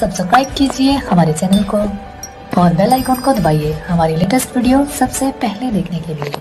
Subscribe कीजिए हमारे channel को और बेल आइकॉन को दबाइए हमारी लेटेस्ट वीडियो सबसे पहले देखने के लिए।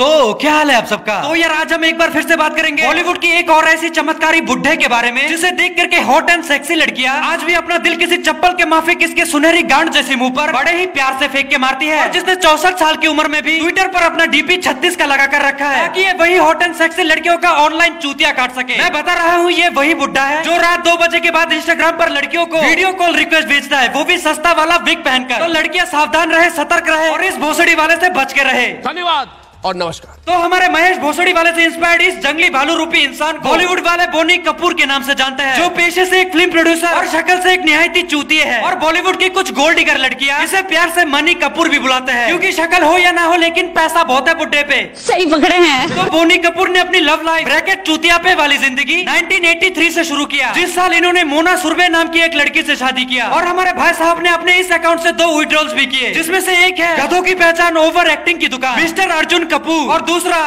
तो क्या हाल है आप सबका। तो यार आज हम एक बार फिर से बात करेंगे बॉलीवुड की एक और ऐसी चमत्कारी बुड्ढे के बारे में जिसे देख करके हॉट एंड सेक्सी लड़कियां आज भी अपना दिल किसी चप्पल के माफी किसके सुनहरी गांड जैसी मुंह पर बड़े ही प्यार से फेंक के मारती है, जिसने 64 साल की उम्र में भी ट्विटर पर अपना डीपी 36 का लगा कर रखा है कि ये वही हॉट एंड सेक्सी लड़कियों का ऑनलाइन चूतिया काट सके। मैं बता रहा हूँ ये वही बुड्ढा है जो रात 2 बजे के बाद इंस्टाग्राम पर लड़कियों को वीडियो कॉल रिक्वेस्ट भेजता है, वो भी सस्ता वाला विग पहनकर। तो लड़कियाँ सावधान रहे, सतर्क रहे और इस भोसड़ी वाले से बच के रहे। धन्यवाद और नमस्कार। तो हमारे महेश भोसड़ी वाले से इंस्पायर्ड इस जंगली भालू रूपी इंसान बॉलीवुड वाले बोनी कपूर के नाम से जानते हैं, जो पेशे से एक फिल्म प्रोड्यूसर और शक्ल से एक निहायती चूतिया है। और बॉलीवुड की कुछ गोल्ड डिगर लड़कियां इसे प्यार से मनी कपूर भी बुलाते हैं, क्योंकि शक्ल हो या ना हो लेकिन पैसा बहुत है बुड्ढे पे। सही पकड़े हैं। तो बोनी कपूर ने अपनी लव लाइफ ब्रैकेट चूतिया पे वाली जिंदगी 1983 से शुरू किया, जिस साल इन्होंने मोना सुर्वे नाम की एक लड़की से शादी किया। और हमारे भाई साहब ने अपने इस अकाउंट से 2 विड्रॉल्स भी किए, जिसमें से एक है गधों की पहचान ओवर एक्टिंग की दुकान मिस्टर अर्जुन कपूर और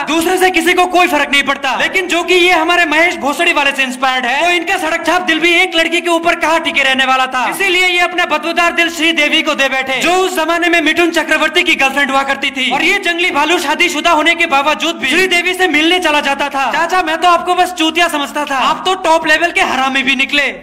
दूसरे से किसी को कोई फर्क नहीं पड़ता। लेकिन जो कि ये हमारे महेश भोसड़ी वाले से इंस्पायर्ड है, तो इनका सड़क छाप दिल भी एक लड़की के ऊपर कहाँ टिके रहने वाला था, इसीलिए ये अपना बदबूदार दिल श्रीदेवी को दे बैठे, जो उस जमाने में मिठुन चक्रवर्ती की गर्लफ्रेंड हुआ करती थी। और ये जंगली भालू शादीशुदा होने के बावजूद भी श्रीदेवी से मिलने चला जाता था। चाचा मैं तो आपको बस चूतिया समझता था, आप तो टॉप लेवल के हरामी भी निकले।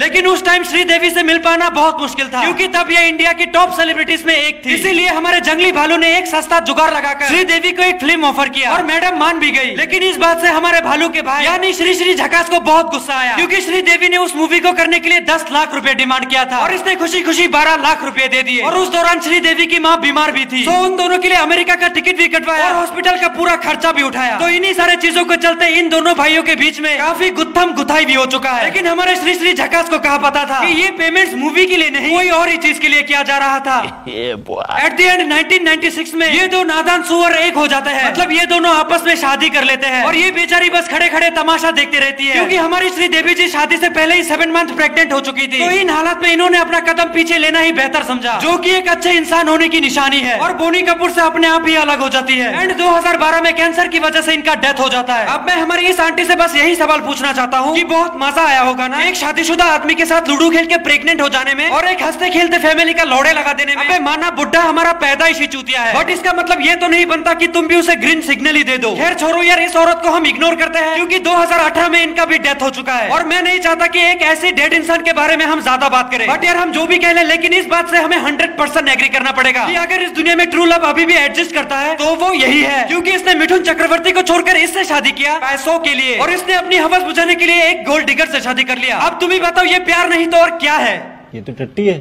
लेकिन उस टाइम श्रीदेवी से मिल पाना बहुत मुश्किल था, क्योंकि तब ये इंडिया की टॉप सेलिब्रिटीज में एक थी। इसीलिए हमारे जंगली भालू ने एक सस्ता जुगाड़ लगाकर श्रीदेवी को एक फिल्म ऑफर किया और मैडम मान भी गई। लेकिन इस बात से हमारे भालू के भाई यानी श्री श्री झकास को बहुत गुस्सा आया, क्योंकि श्रीदेवी ने उस मूवी को करने के लिए 10 लाख रुपए डिमांड किया था और इसने खुशी खुशी 12 लाख रुपए दे दिए। और उस दौरान श्रीदेवी की माँ बीमार भी थी, तो उन दोनों के लिए अमेरिका का टिकट भी कटवाया और हॉस्पिटल का पूरा खर्चा भी उठाया। तो इन्हीं सारे चीजों को चलते इन दोनों भाइयों के बीच में काफी गुत्थम गुथाई भी हो चुका है। लेकिन हमारे श्री श्री झकास को कहा पता था कि ये पेमेंट्स मूवी के लिए नहीं, कोई और ही चीज के लिए किया जा रहा था। एट द एंड 1996 में ये दो नादान सुअर एक हो जाता है, मतलब ये दोनों आपस में शादी कर लेते हैं और ये बेचारी बस खड़े खड़े तमाशा देखती रहती है, क्योंकि हमारी श्रीदेवी जी शादी से पहले ही 7 मंथ प्रेग्नेंट हो चुकी थी। तो इन हालात में इन्होंने अपना कदम पीछे लेना ही बेहतर समझा, जो कि एक अच्छे इंसान होने की निशानी है। और बोनी कपूर से अपने आप ही अलग हो जाती है एंड 2012 में कैंसर की वजह से इनका डेथ हो जाता है। अब मैं हमारी इस आंटी से बस यही सवाल पूछना चाहता हूँ कि बहुत मजा आया होगा ना एक शादीशुदा आदमी के साथ लूडो खेल के प्रेग्नेंट हो जाने में और एक हंसते खेलते फैमिली का लौड़े लगा देने में। अबे माना बुड्ढा हमारा पैदाइशी चूतिया है, बट इसका मतलब ये तो नहीं बनता कि तुम भी उसे ग्रीन सिग्नल ही दे दो। खैर छोड़ो यार, इस औरत को हम इग्नोर करते हैं, क्योंकि 2018 में इनका भी डेथ हो चुका है और मैं नहीं चाहता कि एक ऐसे डेड इंसान के बारे में हम ज्यादा बात करें। बट यार हम जो भी कह लें, लेकिन इस बात से हमें 100% एग्री करना पड़ेगा कि अगर इस दुनिया में ट्रू लव अभी भी एग्जिस्ट करता है तो वो यही है, क्योंकि इसने मिठुन चक्रवर्ती को छोड़कर इससे शादी किया पैसों के लिए और इसने अपनी हवस बुझाने के लिए एक गोल्ड डिगर से शादी कर लिया। अब तुम ही बताओ ये प्यार नहीं तो और क्या है, ये तो टट्टी है।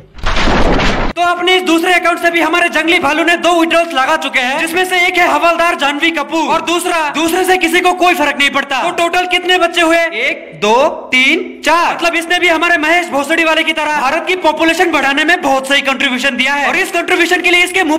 तो अपने इस दूसरे अकाउंट से भी हमारे जंगली भालू ने 2 विड्रॉल्स लगा चुके हैं, जिसमें से एक है हवलदार जानवी कपूर और दूसरे से किसी को कोई फर्क नहीं पड़ता। तो टोटल कितने बच्चे हुए 1 2 3 4, मतलब इसने भी हमारे महेश भोसड़ी वाले की तरह भारत की पॉपुलेशन बढ़ाने में बहुत सही कंट्रीब्यूशन दिया है और इस कंट्रीब्यूशन के लिए इसके मुंह